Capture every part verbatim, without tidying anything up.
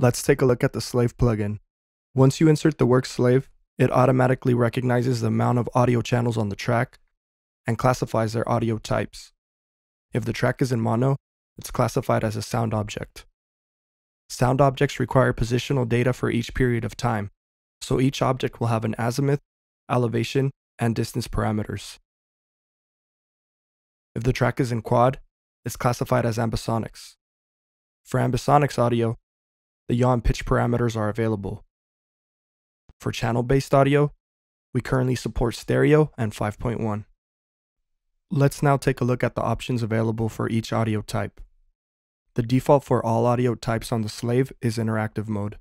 Let's take a look at the slave plugin. Once you insert the work slave, it automatically recognizes the amount of audio channels on the track and classifies their audio types. If the track is in mono, it's classified as a sound object. Sound objects require positional data for each period of time, so each object will have an azimuth, elevation, and distance parameters. If the track is in quad, it's classified as ambisonics. For ambisonics audio, the yaw and pitch parameters are available. For channel-based audio, we currently support stereo and five point one. Let's now take a look at the options available for each audio type. The default for all audio types on the slave is interactive mode.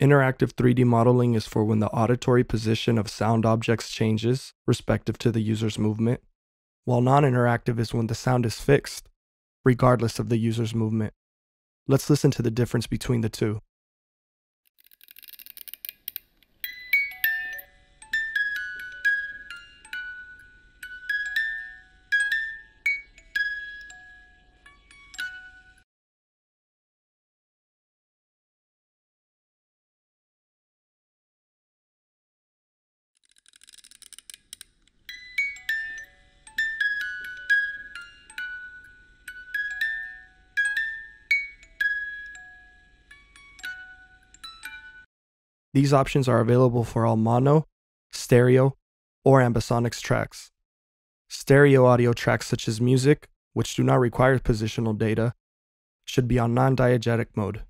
Interactive three D modeling is for when the auditory position of sound objects changes, respective to the user's movement, while non-interactive is when the sound is fixed, regardless of the user's movement. Let's listen to the difference between the two. These options are available for all mono, stereo, or ambisonics tracks. Stereo audio tracks such as music, which do not require positional data, should be on non-diegetic mode.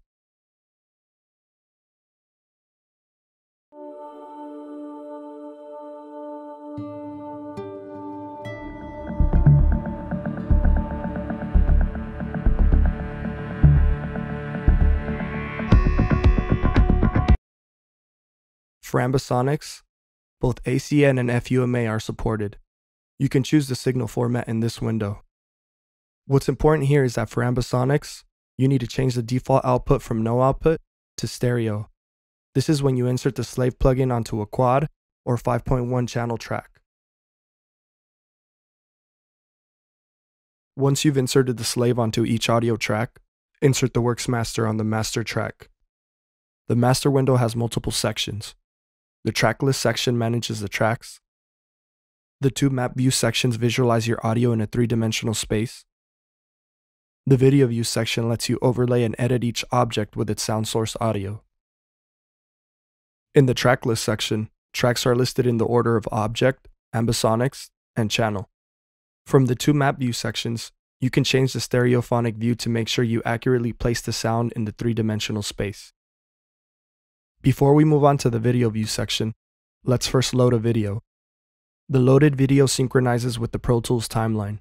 For ambisonics, both A C N and FUMA are supported. You can choose the signal format in this window. What's important here is that for ambisonics, you need to change the default output from no output to stereo. This is when you insert the slave plugin onto a quad or five point one channel track. Once you've inserted the slave onto each audio track, insert the works master on the master track. The master window has multiple sections. The track list section manages the tracks. The two map view sections visualize your audio in a three-dimensional space. The video view section lets you overlay and edit each object with its sound source audio. In the track list section, tracks are listed in the order of object, ambisonics, and channel. From the two map view sections, you can change the stereophonic view to make sure you accurately place the sound in the three-dimensional space. Before we move on to the video view section, let's first load a video. The loaded video synchronizes with the Pro Tools timeline.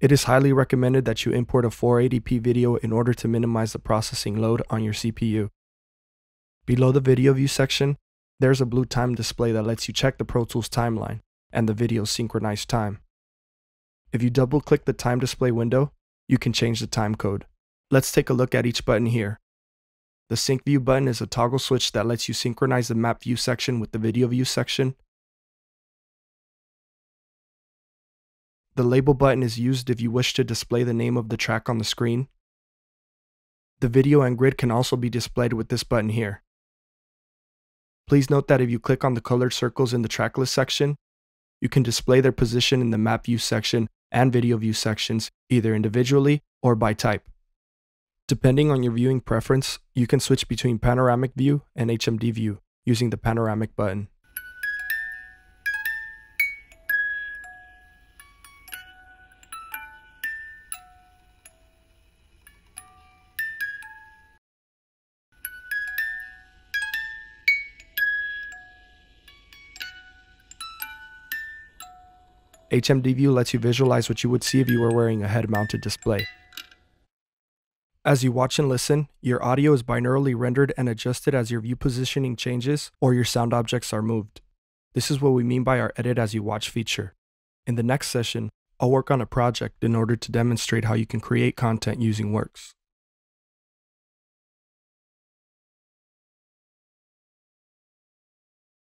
It is highly recommended that you import a four eighty p video in order to minimize the processing load on your C P U. Below the video view section, there's a blue time display that lets you check the Pro Tools timeline and the video's synchronized time. If you double-click the time display window, you can change the time code. Let's take a look at each button here. The Sync View button is a toggle switch that lets you synchronize the Map View section with the Video View section. The Label button is used if you wish to display the name of the track on the screen. The video and grid can also be displayed with this button here. Please note that if you click on the colored circles in the track list section, you can display their position in the Map View section and Video View sections either individually or by type. Depending on your viewing preference, you can switch between panoramic view and H M D view using the panoramic button. H M D view lets you visualize what you would see if you were wearing a head-mounted display. As you watch and listen, your audio is binaurally rendered and adjusted as your view positioning changes or your sound objects are moved. This is what we mean by our edit as you watch feature. In the next session, I'll work on a project in order to demonstrate how you can create content using works.